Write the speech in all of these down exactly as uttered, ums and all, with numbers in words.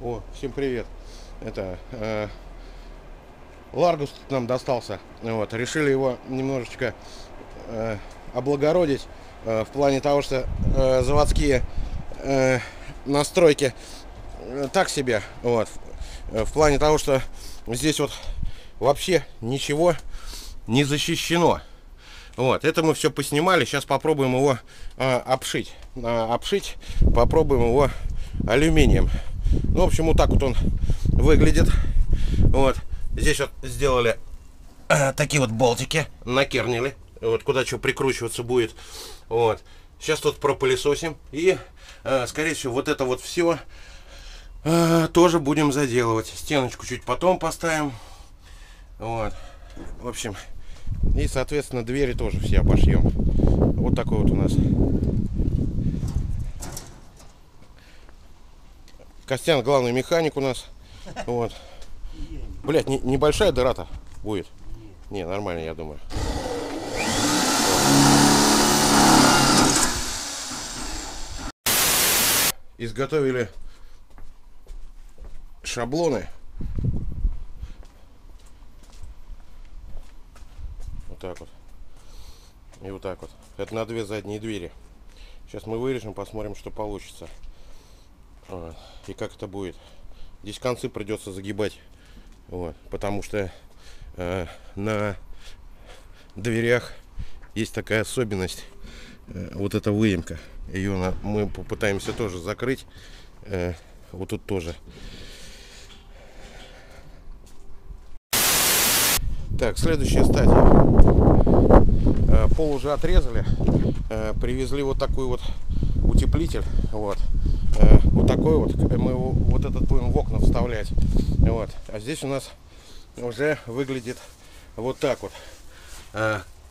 О, всем привет. Это э, Ларгус нам достался. Вот, решили его немножечко э, облагородить э, в плане того, что э, заводские э, настройки э, так себе. Вот, в, в плане того, что здесь вот вообще ничего не защищено. Вот, это мы все поснимали. Сейчас попробуем его э, обшить. Э, обшить, попробуем его алюминием. Ну, в общем, вот так вот он выглядит. Вот. Здесь вот сделали э, такие вот болтики. Накернили. Вот куда что прикручиваться будет. Вот. Сейчас тут пропылесосим. И, э, скорее всего, вот это вот все э, тоже будем заделывать. Стеночку чуть потом поставим. Вот. В общем... И, соответственно, двери тоже все обошьем. Вот такой вот у нас. Костян, главный механик у нас. Вот. Блять, не, небольшая дыра-то будет? Не, нормально, я думаю. Изготовили шаблоны. Так вот и вот так вот. Это на две задние двери. Сейчас мы вырежем, посмотрим, что получится и как это будет. Здесь концы придется загибать, вот, потому что э, на дверях есть такая особенность, э, вот эта выемка, ее на, мы попытаемся тоже закрыть. Э, вот тут тоже. Так, следующая стадия. Пол уже отрезали. Привезли вот такой вот утеплитель. Вот, вот такой вот. Мы его, вот этот будем в окна вставлять. Вот. А здесь у нас уже выглядит вот так вот.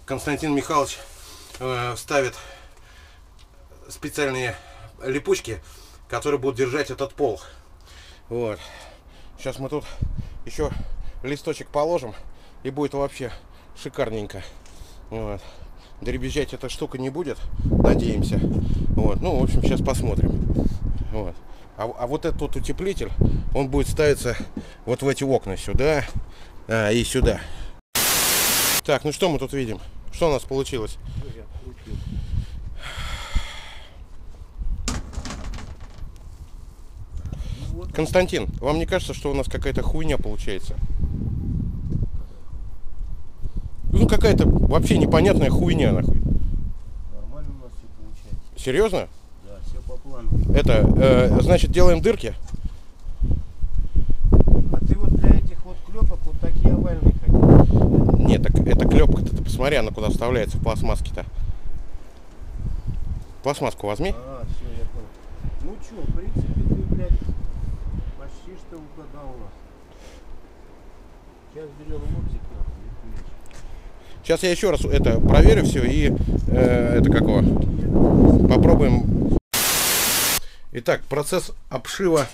Константин Михайлович вставит специальные липучки, которые будут держать этот пол. Вот. Сейчас мы тут еще листочек положим. И будет вообще шикарненько. Вот. Дребезжать эта штука не будет, надеемся. Вот. Ну, в общем, сейчас посмотрим. Вот. А, а вот этот утеплитель, он будет ставиться вот в эти окна сюда а, и сюда. Так, ну что мы тут видим? Что у нас получилось? Константин, вам не кажется, что у нас какая-то хуйня получается? Ну какая-то вообще непонятная хуйня, нахуй. Нормально у нас все получается. Серьезно? Да, все по плану. Это, э, значит, делаем дырки? А ты вот для этих вот клепок вот такие овальные ходишь? Нет, так это клепка-то, ты посмотри, она куда вставляется в пластмасске-то. Пластмасску возьми. А, все, я понял. Ну что, в принципе, ты, блядь, почти что угадал у нас. Сейчас берем мультик. Сейчас я еще раз это проверю все и э, это какого попробуем. Итак, процесс обшива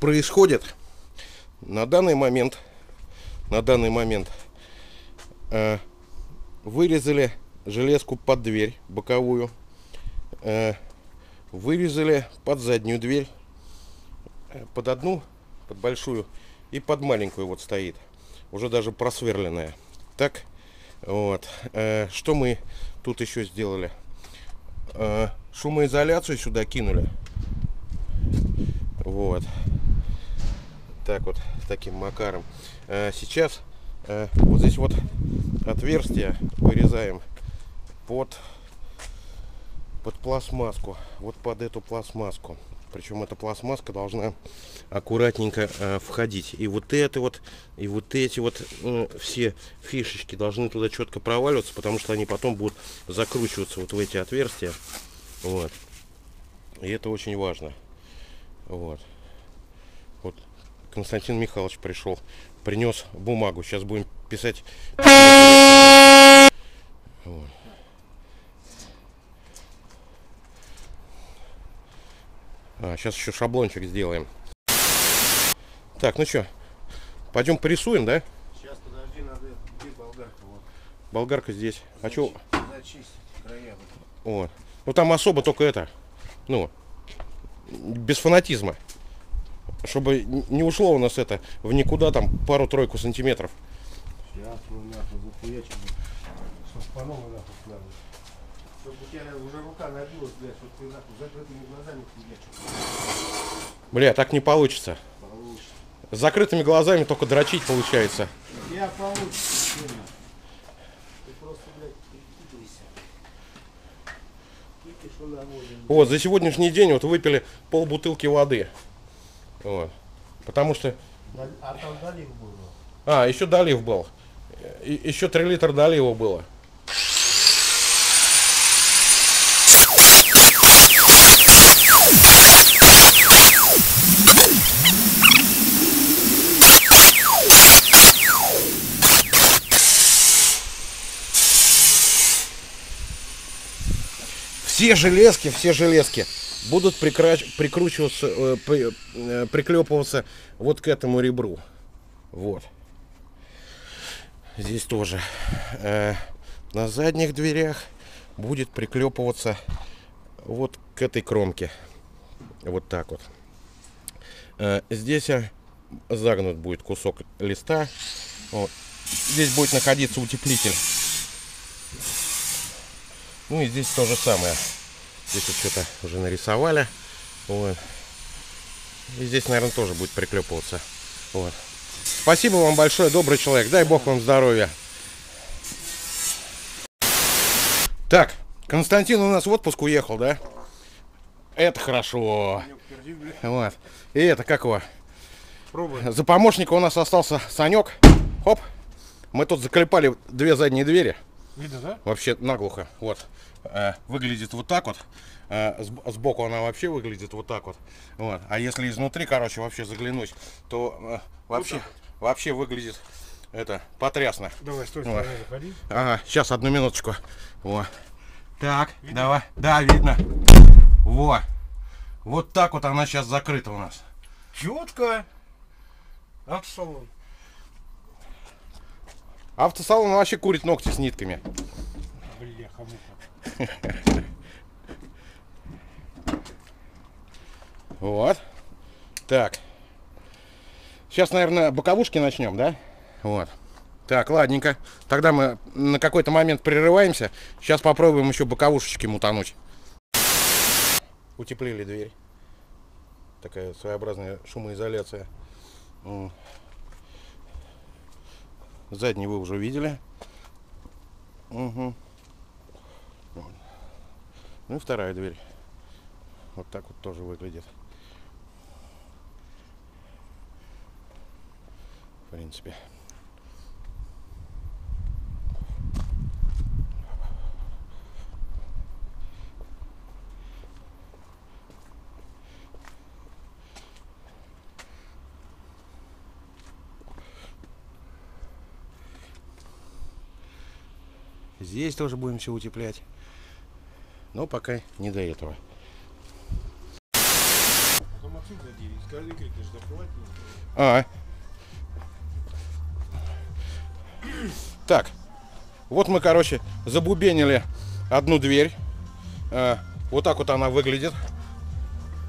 происходит на данный момент. На данный момент э, вырезали железку под дверь боковую, э, вырезали под заднюю дверь, под одну, под большую и под маленькую вот стоит, уже даже просверленная. Так. Вот. Что мы тут еще сделали? Шумоизоляцию сюда кинули. Вот. Так вот, таким макаром. Сейчас вот здесь вот отверстие вырезаем под, под пластмасску. Вот под эту пластмасску. Причем эта пластмасска должна аккуратненько э, входить. И вот это вот, и вот эти вот э, все фишечки должны туда четко проваливаться, потому что они потом будут закручиваться вот в эти отверстия. Вот. И это очень важно. Вот. Вот Константин Михайлович пришел, принес бумагу. Сейчас будем писать. Вот. А, сейчас еще шаблончик сделаем. Так, ну что, пойдем порисуем, да? Сейчас, подожди, надо где болгарка? Вот. Болгарка здесь. Зач... А что? Зачистить края. Вот. Ну там особо только это, ну, без фанатизма. чтобы не ушло у нас это в никуда, там пару-тройку сантиметров. Сейчас мы нахуй захуячим. Шпануло нахуй надо. Чтобы у тебя уже рука набилась, блядь, вот ты нахуй закрытыми глазами хуячишь. Бля, так не получится. Получится. С закрытыми глазами только дрочить получается. Я получится, сильно. Ты просто, блядь, перекидывайся. Вот, за сегодняшний день вот выпили полбутылки воды. Вот. Потому что... А там долив был. А, еще долив был. И, еще три литра долива было. Все железки, все железки будут прикра- прикручиваться, э, при, э, приклепываться вот к этому ребру. Вот. Здесь тоже. Э, на задних дверях будет приклепываться вот к этой кромке. Вот так вот. Э, здесь загнут будет кусок листа. Вот. Здесь будет находиться утеплитель. Ну и здесь то же самое. Здесь вот что-то уже нарисовали. Вот. И здесь, наверное, тоже будет приклепываться. Вот. Спасибо вам большое, добрый человек. Дай бог вам здоровья. Так, Константин у нас в отпуск уехал, да? Это хорошо. Вот. И это как его? Пробуем. За помощника у нас остался Санек. Хоп. Мы тут заклепали две задние двери. Видно, да? Вообще наглухо. Вот. Э, выглядит вот так вот. Э, сбоку она вообще выглядит вот так вот. Вот. А если изнутри, короче, вообще заглянуть, то э, вообще, вообще выглядит это потрясно. Давай, стой, вот. Заходи. Ага, сейчас, одну минуточку. Вот. Так, видно? Давай. Да, видно. Во. Вот так вот она сейчас закрыта у нас. Четко. Автосалон. Автосалон вообще курит ногти с нитками. Бля, хомуха. Вот. Так. Сейчас, наверное, боковушки начнем, да? Вот. Так, ладненько. Тогда мы на какой-то момент прерываемся. Сейчас попробуем еще боковушечки мутануть. Утеплили дверь. Такая своеобразная шумоизоляция. Задний вы уже видели. Угу. Ну и вторая дверь. Вот так вот тоже выглядит. В принципе. Здесь тоже будем все утеплять. Но пока не до этого. А. Так. Вот мы, короче, забубенили одну дверь. Вот так вот она выглядит.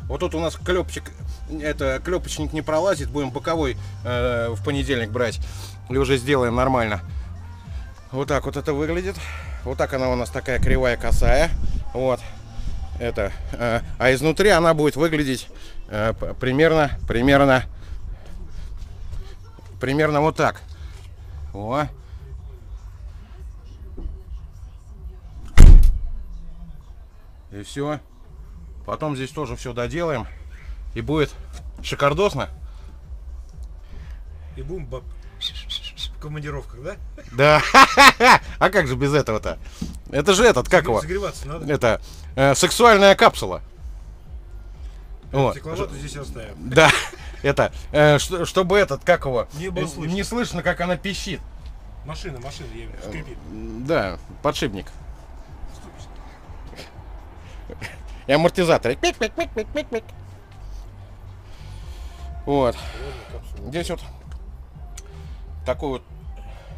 Вот тут у нас клепчик, это клепочник не пролазит. Будем боковой э, в понедельник брать. И уже сделаем нормально. Вот так вот это выглядит. Вот так она у нас такая кривая, косая. Вот. Это. Э, а изнутри она будет выглядеть э, примерно, примерно, примерно вот так. О. И все. Потом здесь тоже все доделаем. И будет шикардосно. И бум-бап. В командировках, да? Да. А как же без этого-то? Это же этот, как его? Загреваться надо. Это э, сексуальная капсула. Вот. Стекловату здесь оставим. Да. Это, э, чтобы этот, как его? Не было слышно. Не слышно, как она пищит. Машина, машина, я имею в виду, скрипит. Да, подшипник. И амортизаторы. Вот. Здесь вот такую вот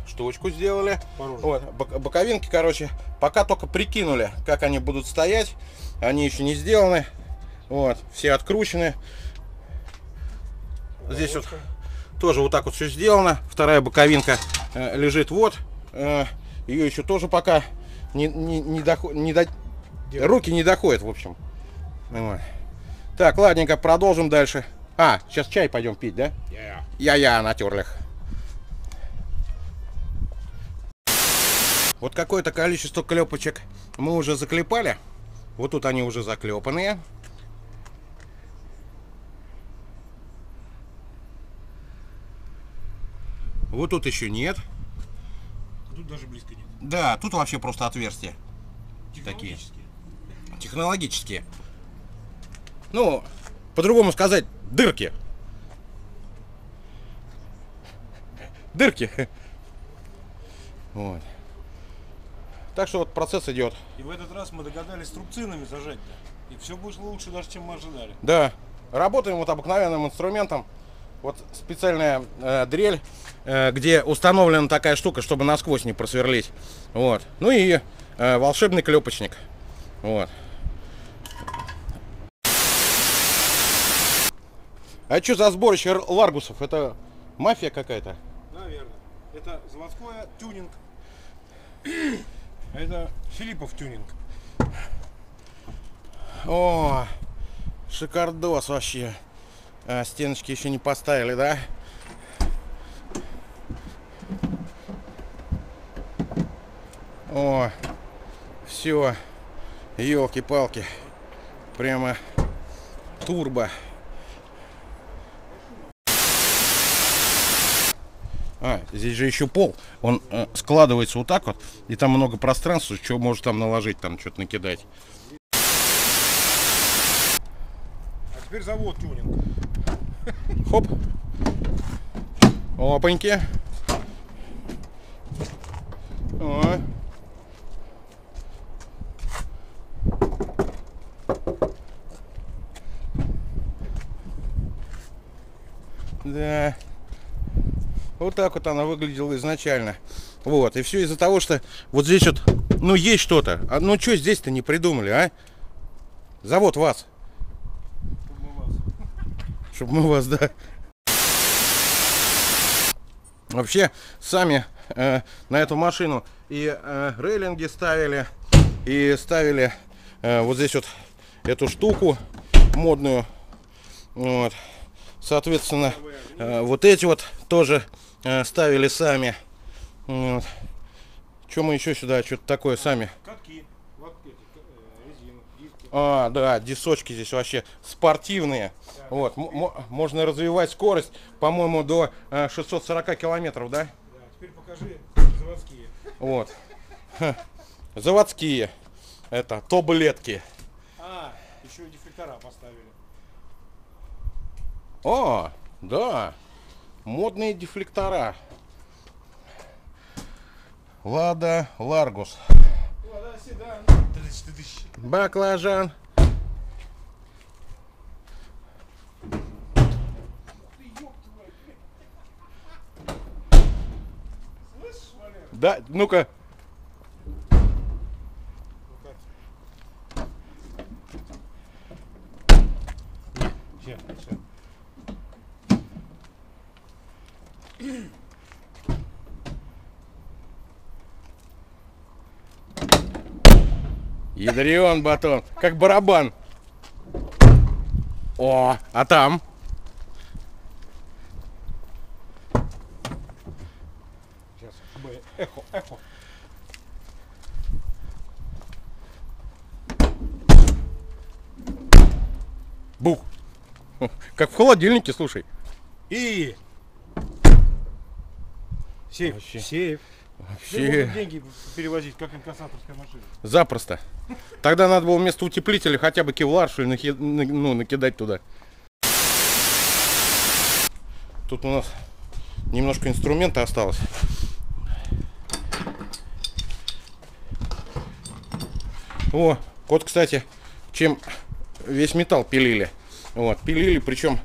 штучку сделали. Вот, боковинки, короче, пока только прикинули, как они будут стоять. Они еще не сделаны. Вот, все откручены. Здесь вот тоже вот так вот все сделано. Вторая боковинка э, лежит вот. Э, ее еще тоже пока не, не, не доход, не до... руки не доходят, в общем. Вот. Так, ладненько, продолжим дальше. А, сейчас чай пойдем пить, да? Я-я на терлях. Вот какое-то количество клепочек мы уже заклепали. Вот тут они уже заклепанные. Вот тут еще нет. Тут даже близко нет. Да, тут вообще просто отверстия. Технологические. Такие. Технологические. Ну, по-другому сказать, дырки. Дырки. Вот. Так что вот процесс идет. И в этот раз мы догадались трубцинами зажать. И все вышло лучше даже, чем мы ожидали. Да. Работаем вот обыкновенным инструментом. Вот специальная э, дрель, э, где установлена такая штука, чтобы насквозь не просверлить. Вот. Ну и э, волшебный клепочник. Вот. А что за сборище ларгусов? Это мафия какая-то? Наверное. Это заводское тюнинг. Это Филиппов тюнинг. О, шикардос вообще. А, стеночки еще не поставили, да? О, все, елки-палки, прямо турбо. А, здесь же еще пол, он э, складывается вот так вот, и там много пространства, что может там наложить, там что-то накидать. А теперь завод тюнинг. Хоп. Опаньки. О. Да. Вот так вот она выглядела изначально. Вот. И все из-за того, что вот здесь вот, ну, есть что-то. А, ну, что здесь-то не придумали, а? Завод вас. Чтобы мы вас. Чтобы мы вас, да. Вообще, сами э, на эту машину и э, рейлинги ставили, и ставили э, вот здесь вот эту штуку модную. Вот. Соответственно, э, вот эти вот тоже... ставили сами. Вот. Что мы еще сюда что-то такое сами? Катки, лапки, резину, диски. А, да, дисочки здесь вообще спортивные. Да, вот. Можно развивать скорость, по-моему, до шестисот сорока километров, да? Да, теперь покажи заводские. Вот. Заводские. Это таблетки. А, еще и дефлектора поставили. О, да. Модные дефлектора. Лада Ларгус. Лада седан. Баклажан. Да, ну-ка. Ядрен батон, как барабан. О, а там? Сейчас, чтобы эхо, эхо. Бух. Как в холодильнике, слушай. И... Сейф. Вообще. Сейф. Вообще. Деньги перевозить, как инкассаторская машина. Запросто. Тогда надо было вместо утеплителя хотя бы кевлар, что ли, нахи... ну, накидать туда. Тут у нас немножко инструмента осталось. О, вот, кстати, чем весь металл пилили. Вот, пилили, причем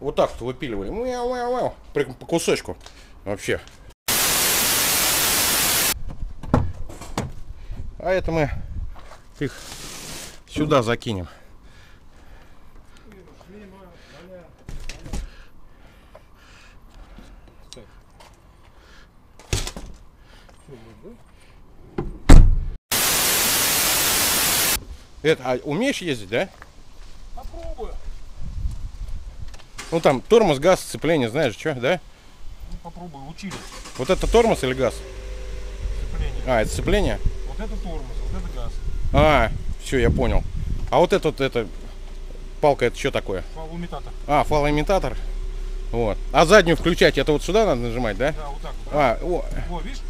вот так вот выпиливали. Прям по кусочку. Вообще. А это мы их сюда закинем. Это, а умеешь ездить, да? Попробую. Ну там тормоз, газ, сцепление, знаешь, что, да? Ну попробую, учились. Вот это тормоз или газ? Сцепление. А, это сцепление? Вот это тормоз, вот это газ. А, все, я понял. А вот это вот, это палка, это что такое? Фалоимитатор. А, фалоимитатор. Вот. А заднюю включать, это вот сюда надо нажимать, да? Да, вот так. А, о. О, видишь?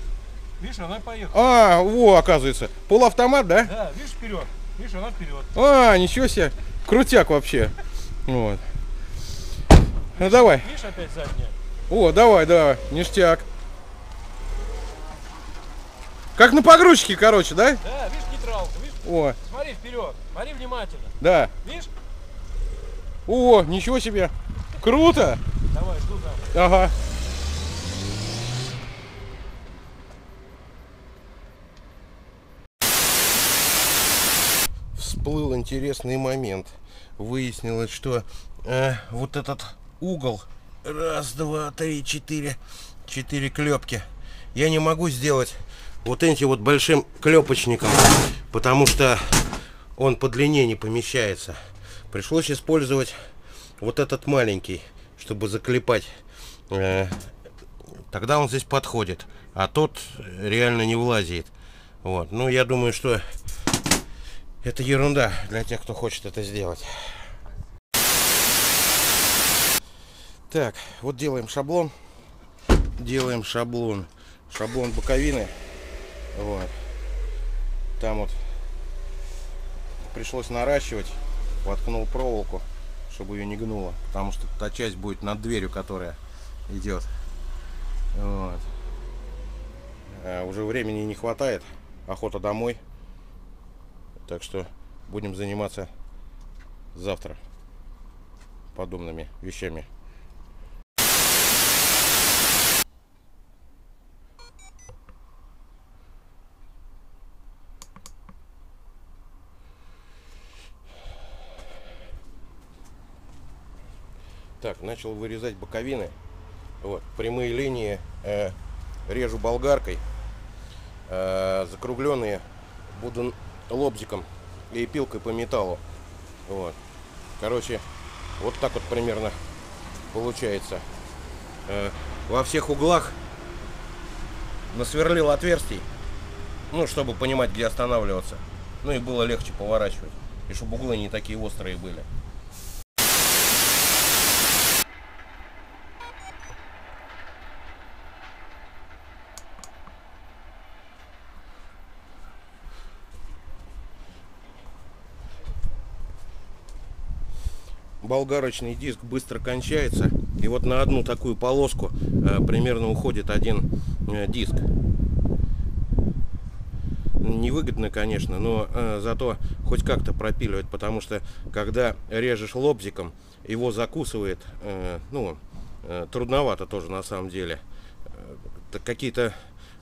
Видишь, она поехала. А, во, оказывается. Полуавтомат, да? Да, видишь, вперед. Видишь, она вперед. А, ничего себе. Крутяк вообще. Вот. Ну давай. Видишь, опять задняя. О, давай, да, ништяк. Как на погрузчике, короче, да? Да, видишь, нейтралка, видишь? О. Смотри вперед, смотри внимательно. Да. Видишь? О, ничего себе. Круто. Давай, жду там. Ага. Всплыл интересный момент. Выяснилось, что э, вот этот угол, раз, два, три, четыре, четыре клепки, я не могу сделать вот этим вот большим клепочником, потому что он по длине не помещается. Пришлось использовать вот этот маленький, чтобы заклепать. Э, тогда он здесь подходит, а тот реально не влазит. Вот. Ну, я думаю, что это ерунда для тех, кто хочет это сделать. Так, вот делаем шаблон. Делаем шаблон. Шаблон боковины. Вот. Там вот пришлось наращивать. Воткнул проволоку, чтобы ее не гнуло. Потому что та часть будет над дверью, которая идет. Вот. А уже времени не хватает. Охота домой. Так что будем заниматься завтра подобными вещами. Так, начал вырезать боковины. Вот, прямые линии э, режу болгаркой. Э, закругленные буду лобзиком и пилкой по металлу. Вот. Короче, вот так вот примерно получается. Э, во всех углах насверлил отверстий, ну, чтобы понимать, где останавливаться. Ну и было легче поворачивать. И чтобы углы не такие острые были. Болгарочный диск быстро кончается, и вот на одну такую полоску э, примерно уходит один э, диск. Невыгодно, конечно, но э, зато хоть как-то пропиливает, потому что когда режешь лобзиком, его закусывает, э, ну, э, трудновато тоже на самом деле. Э, какие-то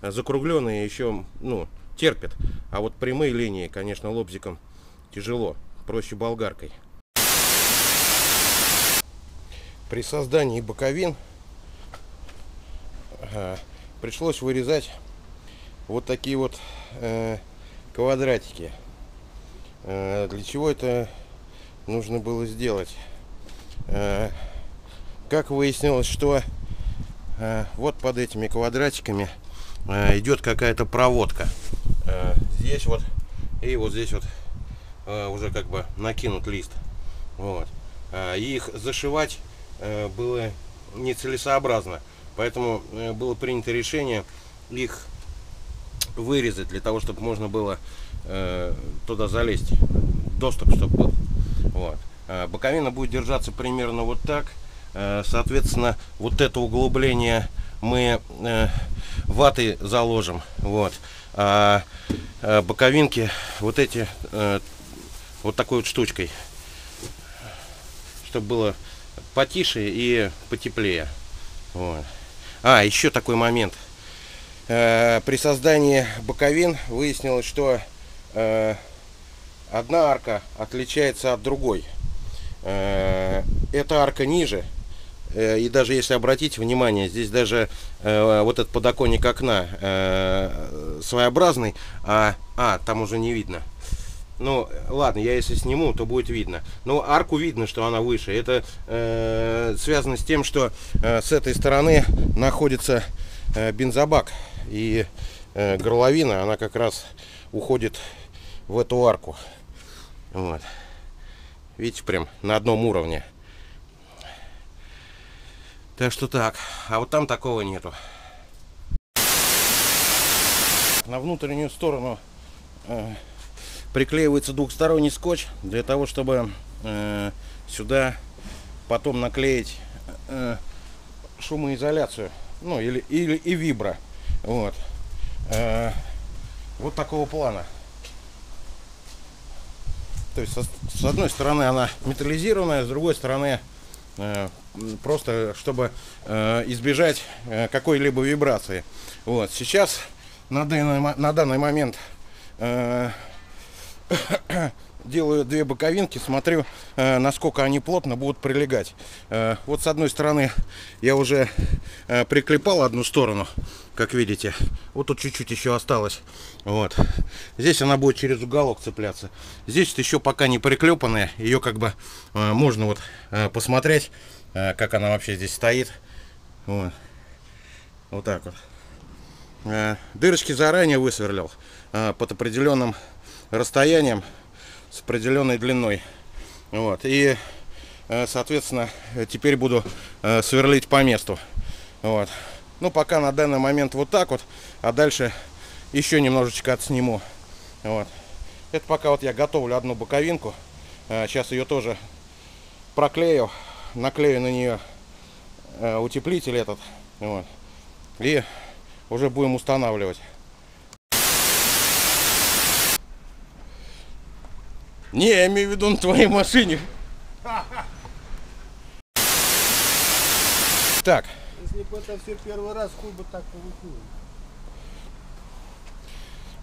закругленные еще, ну, терпят, а вот прямые линии, конечно, лобзиком тяжело, проще болгаркой. При создании боковин э, пришлось вырезать вот такие вот э, квадратики. Э, для чего это нужно было сделать? Э, как выяснилось, что э, вот под этими квадратиками э, идет какая-то проводка. Э, здесь вот и вот здесь вот э, уже как бы накинут лист. Вот. Э, их зашивать было нецелесообразно, поэтому было принято решение их вырезать, для того чтобы можно было туда залезть, доступ чтобы был. Вот. Боковина будет держаться примерно вот так. Соответственно, вот это углубление мы ватой заложим. Вот. А боковинки вот эти вот такой вот штучкой, чтобы было потише и потеплее. Вот. А еще такой момент. Э-э, при создании боковин выяснилось, что э-э, одна арка отличается от другой. Э-э, эта арка ниже, И даже если обратить внимание, здесь даже э, вот этот подоконник окна э, своеобразный, а, а там уже не видно. Ну ладно, я если сниму, то будет видно. Но арку видно, что она выше. Это э, связано с тем, что э, с этой стороны находится э, бензобак. И э, горловина, она как раз уходит в эту арку. Вот. Видите, прям на одном уровне. Так что так. А вот там такого нету. На внутреннюю сторону э, приклеивается двухсторонний скотч для того, чтобы э, сюда потом наклеить э, шумоизоляцию, ну или, или и вибро. Вот. Э, вот такого плана. То есть с, с одной стороны она металлизированная, с другой стороны э, просто чтобы э, избежать э, какой-либо вибрации. Вот. Сейчас на данный, на данный момент э, делаю две боковинки, смотрю, э, насколько они плотно будут прилегать. Э, вот с одной стороны я уже э, приклепал одну сторону, как видите. Вот тут чуть-чуть еще осталось. Вот. Здесь она будет через уголок цепляться. Здесь еще пока не приклепанная. Ее как бы э, можно вот э, посмотреть, э, как она вообще здесь стоит. Вот, вот так вот. Э, дырочки заранее высверлил э, под определенным расстоянием, с определенной длиной. Вот. И соответственно теперь буду сверлить по месту. Вот. Ну пока на данный момент вот так вот, а дальше еще немножечко отсниму. Вот. Это пока вот я готовлю одну боковинку. Сейчас ее тоже проклею, наклею на нее утеплитель этот. Вот. И уже будем устанавливать. Не, я имею в виду на твоей машине. Так. Если бы это все первый раз, хуй бы так получилось.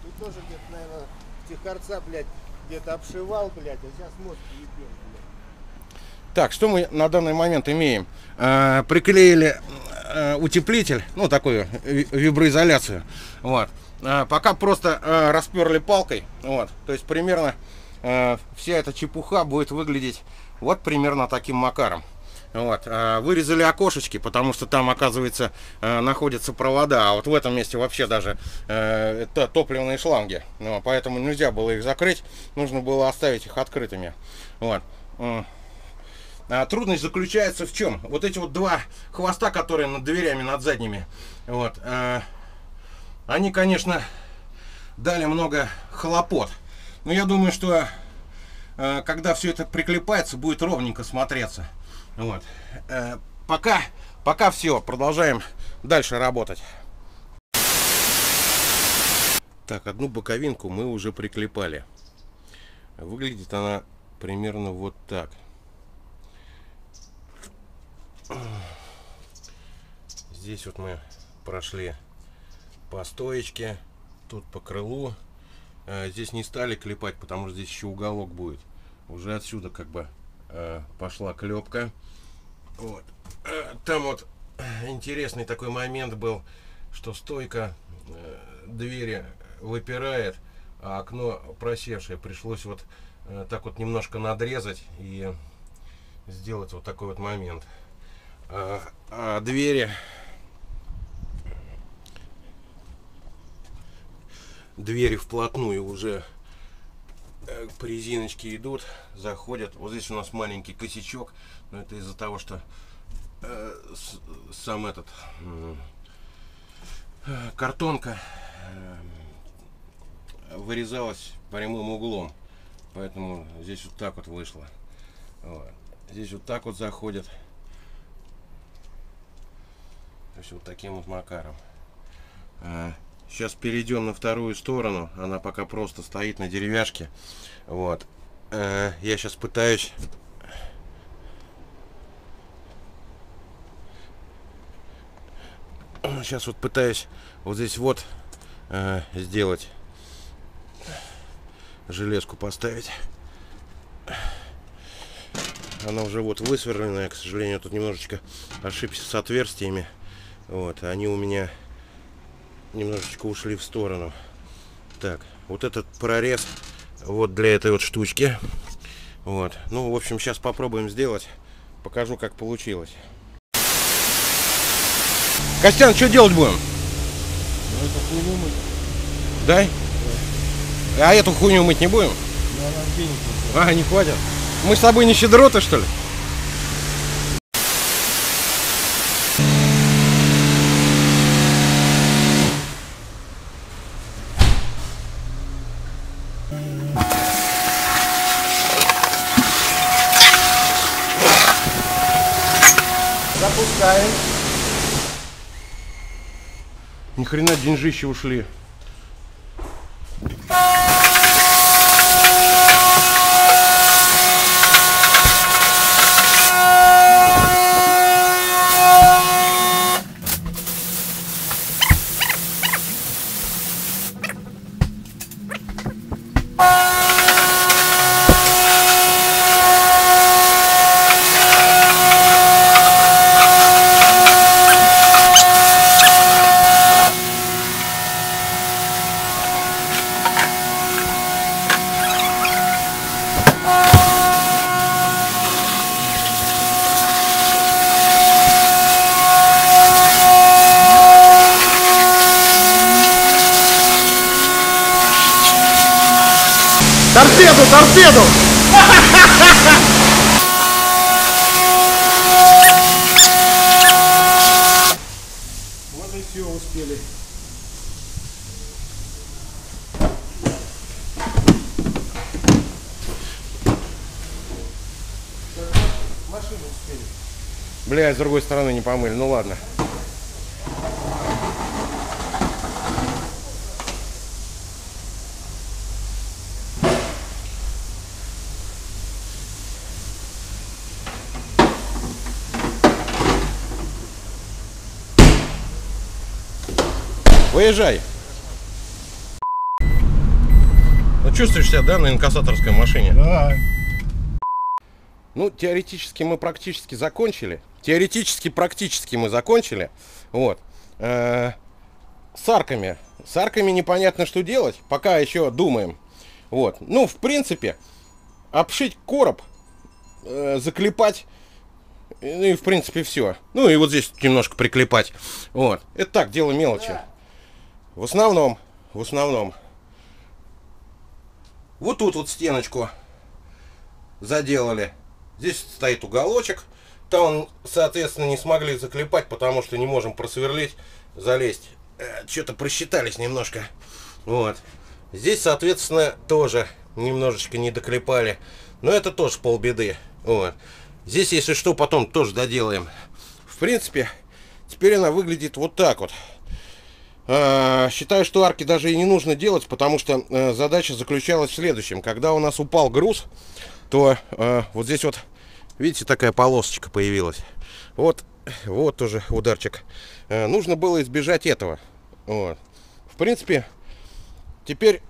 Ты тоже где-то, наверное, тихорца, блядь, где-то обшивал, блядь, а сейчас мозг ебёт, блядь. Так, что мы на данный момент имеем? А, приклеили а, утеплитель, ну, такую виброизоляцию. Вот. А, пока просто а, расперли палкой. Вот. То есть примерно... вся эта чепуха будет выглядеть вот примерно таким макаром. Вот. Вырезали окошечки, потому что там, оказывается, находятся провода, а вот в этом месте вообще даже это топливные шланги. Поэтому нельзя было их закрыть, нужно было оставить их открытыми. Вот. Трудность заключается в чем? Вот эти вот два хвоста, которые над дверями, над задними, вот, они, конечно, дали много хлопот. Но я думаю, что э, когда все это приклепается, будет ровненько смотреться. Вот. Э, пока, пока все, продолжаем дальше работать. Так, одну боковинку мы уже приклепали. Выглядит она примерно вот так. Здесь вот мы прошли по стоечке, тут по крылу. Здесь не стали клепать, потому что здесь еще уголок будет. Уже отсюда как бы э, пошла клепка. Вот. Там вот интересный такой момент был, что стойка э, двери выпирает, а окно просевшее. Пришлось вот э, так вот немножко надрезать и сделать вот такой вот момент. А, а двери... Двери вплотную уже по резиночке идут, заходят. Вот здесь у нас маленький косячок, но это из-за того, что э, с, сам этот э, картонка э, вырезалась прямым углом, поэтому здесь вот так вот вышло. Вот. Здесь вот так вот заходят, то есть вот таким вот макаром. Сейчас перейдем на вторую сторону. Она пока просто стоит на деревяшке. Вот. Я сейчас пытаюсь... Сейчас вот пытаюсь вот здесь вот сделать. Железку поставить. она уже вот высверленная. К сожалению, тут немножечко ошибся с отверстиями. Вот, они у меня немножечко ушли в сторону. Так, вот этот прорез вот для этой вот штучки. Вот, ну, в общем, сейчас попробуем сделать. Покажу, как получилось. Костян, что делать будем? Ну, эту хуйню мыть. Да? Да. А эту хуйню мыть не будем? Да, нам денег не хватит. А, не хватит? Мы с тобой не щедроты, что ли? Запускаем. Ни хрена деньжища ушли. Торпеду, торпеду! Вот и все, успели. Машину успели. Бля, с другой стороны не помыли, ну ладно. Выезжай. Ну, чувствуешь себя, да, на инкассаторской машине? Да. Ну, теоретически мы практически закончили. Теоретически, практически мы закончили. Вот. Э-э- с арками. С арками непонятно, что делать. Пока еще думаем. Вот. Ну, в принципе, обшить короб, э-э- заклепать. И, в принципе, все. Ну, и вот здесь немножко приклепать. Вот. Это так, дело мелочи. Да. В основном, в основном, вот тут вот стеночку заделали. Здесь стоит уголочек. Там, соответственно, не смогли заклепать, потому что не можем просверлить, залезть. Э, что-то просчитались немножко. Вот. Здесь, соответственно, тоже немножечко не доклепали. Но это тоже полбеды. Вот. Здесь, если что, потом тоже доделаем. В принципе, теперь она выглядит вот так вот. Считаю, что арки даже и не нужно делать, потому что э, задача заключалась в следующем. Когда у нас упал груз, то э, вот здесь вот, видите, такая полосочка появилась. Вот, вот тоже ударчик. Э, нужно было избежать этого. Вот. В принципе, теперь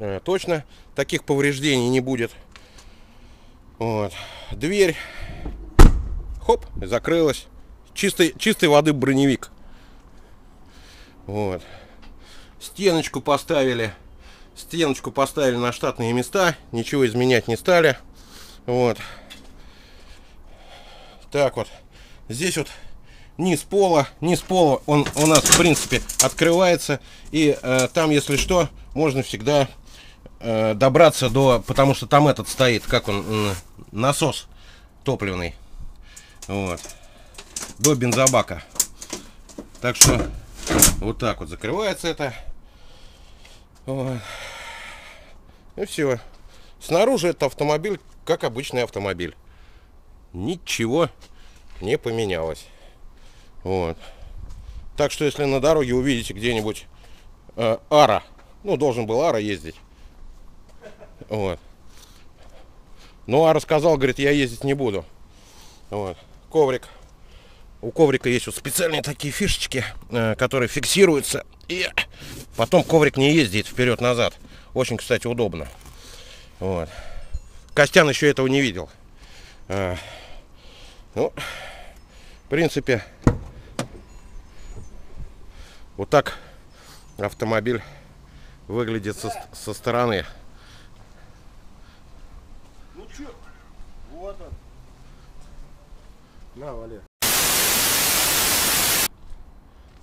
э, точно таких повреждений не будет. Вот. Дверь, хоп, закрылась. Чистой, чистой воды броневик. Вот. Стеночку поставили. Стеночку поставили на штатные места. Ничего изменять не стали. Вот. Так вот. Здесь вот низ пола. Низ пола он у нас, в принципе, открывается. И э, там, если что, можно всегда э, добраться до... Потому что там этот стоит, как он, э, насос топливный. Вот. До бензобака. Так что... Вот так вот закрывается это. Вот. И все. Снаружи это автомобиль, как обычный автомобиль. Ничего не поменялось. Вот. Так что, если на дороге увидите где-нибудь э, ара, ну, должен был ара ездить. Вот. Ну, ара сказал, говорит, я ездить не буду. Вот. Коврик. У коврика есть вот специальные такие фишечки, которые фиксируются, и потом коврик не ездит вперед-назад. Очень, кстати, удобно. Вот. Костян еще этого не видел. Ну, в принципе, вот так автомобиль выглядит со, со стороны. Ну че, вот он. На, Валер.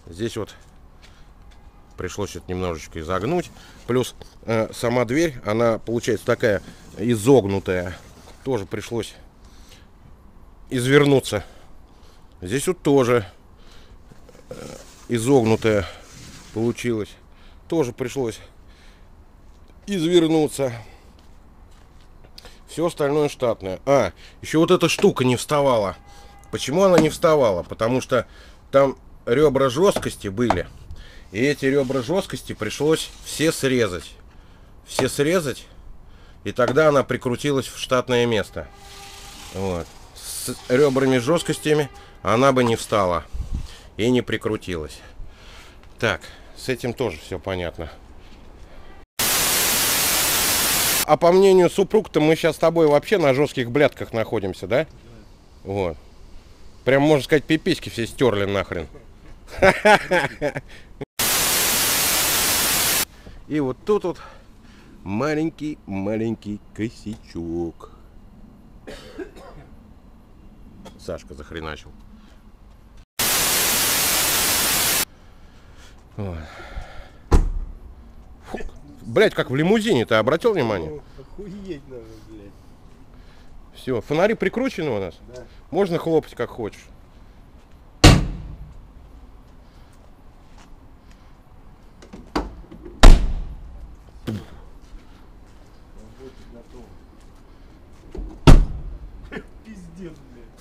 Здесь вот пришлось это немножечко изогнуть. Плюс э, сама дверь, она получается такая изогнутая. Тоже пришлось извернуться. Здесь вот тоже э, изогнутая получилась. Тоже пришлось извернуться. Все остальное штатное. А, еще вот эта штука не вставала. Почему она не вставала? Потому что там ребра жесткости были. И эти ребра жесткости пришлось все срезать. Все срезать. И тогда она прикрутилась в штатное место. Вот. С ребрами жесткостями она бы не встала. И не прикрутилась. Так, с этим тоже все понятно. А по мнению супруг-то мы сейчас с тобой вообще на жестких блядках находимся, да? Вот. Прям, можно сказать, пиписьки все стерли нахрен. И вот тут вот маленький-маленький косячок. Сашка захреначил. Фу, блять, как в лимузине, ты обратил внимание? Охуеть надо, блядь. Все, фонари прикручены у нас. Да. Можно хлопать как хочешь. Пиздец, блядь.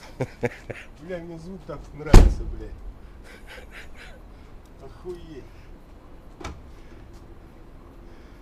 Бля, мне звук так нравится, блядь. Охуеть.